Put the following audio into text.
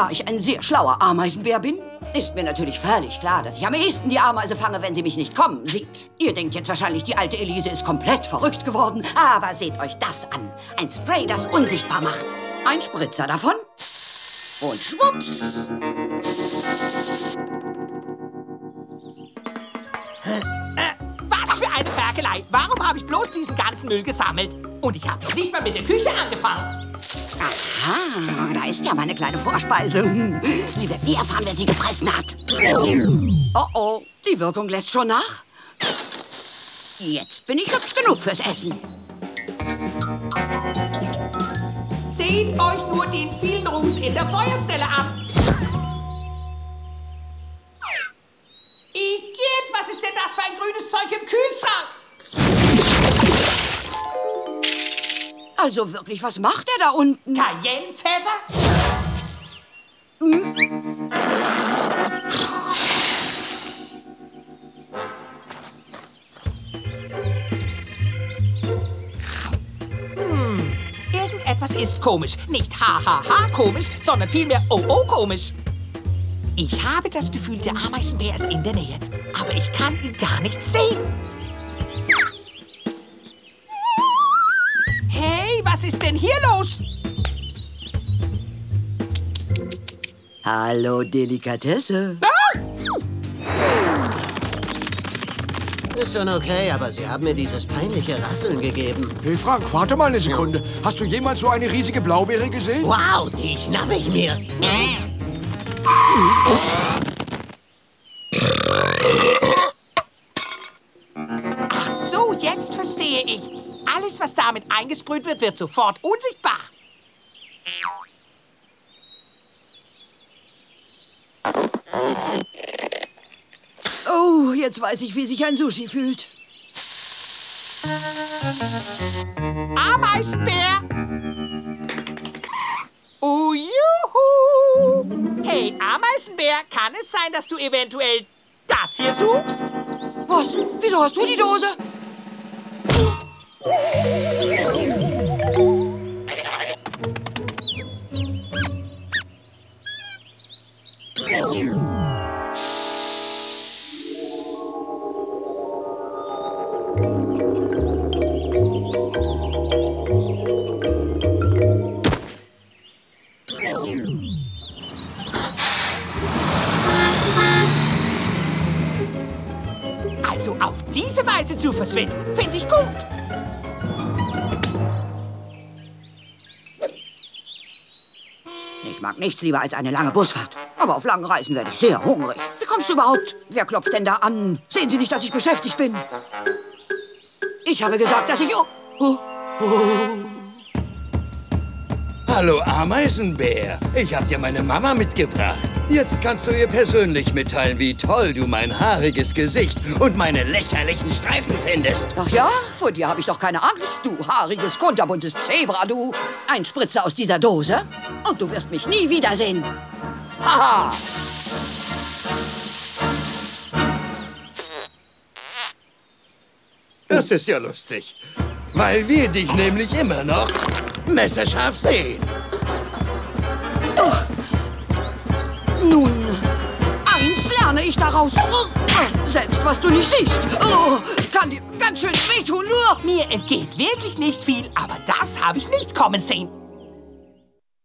Da ich ein sehr schlauer Ameisenbär bin, ist mir natürlich völlig klar, dass ich am ehesten die Ameise fange, wenn sie mich nicht kommen sieht. Ihr denkt jetzt wahrscheinlich, die alte Elise ist komplett verrückt geworden. Aber seht euch das an. Ein Spray, das unsichtbar macht. Ein Spritzer davon. Und schwupps. Was für eine Ferkelei. Warum habe ich bloß diesen ganzen Müll gesammelt? Und ich habe noch nicht mal mit der Küche angefangen. Aha, da ist ja meine kleine Vorspeise. Sie wird nie erfahren, wer sie gefressen hat. Oh oh, die Wirkung lässt schon nach. Jetzt bin ich hübsch genug fürs Essen. Seht euch nur den vielen Ruß in der Feuerstelle an. Igitt, was ist denn das für ein grünes Zeug im Kühlschrank? Also wirklich, was macht er da unten? Cayennepfeffer? Hm? Irgendetwas ist komisch. Nicht hahaha komisch, sondern vielmehr oh komisch. Ich habe das Gefühl, der Ameisenbär ist in der Nähe. Aber ich kann ihn gar nicht sehen. Was ist denn hier los? Hallo, Delikatesse. Ah! Ist schon okay, aber Sie haben mir dieses peinliche Rasseln gegeben. Hey Frank, warte mal eine Sekunde. Hast du jemals so eine riesige Blaubeere gesehen? Wow, die schnapp ich mir. Ach so, jetzt verstehe ich. Alles, was damit eingesprüht wird, wird sofort unsichtbar. Oh, jetzt weiß ich, wie sich ein Sushi fühlt. Ameisenbär! Oh, juhu! Hey, Ameisenbär, kann es sein, dass du eventuell das hier suchst? Was? Wieso hast du die Dose? Also auf diese Weise zu verschwinden, finde ich gut. Ich mag nichts lieber als eine lange Busfahrt. Aber auf langen Reisen werde ich sehr hungrig. Wie kommst du überhaupt? Wer klopft denn da an? Sehen Sie nicht, dass ich beschäftigt bin? Ich habe gesagt, dass ich... Hallo, Ameisenbär. Ich habe dir meine Mama mitgebracht. Jetzt kannst du ihr persönlich mitteilen, wie toll du mein haariges Gesicht und meine lächerlichen Streifen findest. Ach ja? Vor dir habe ich doch keine Angst, du haariges, kunterbuntes Zebra, du. Ein Spritzer aus dieser Dose. Und du wirst mich nie wiedersehen. Haha! Das ist ja lustig, weil wir dich nämlich immer noch messerscharf sehen. Oh. Nun, eins lerne ich daraus. Selbst was du nicht siehst, kann dir ganz schön wehtun. Mir entgeht wirklich nicht viel, aber das habe ich nicht kommen sehen.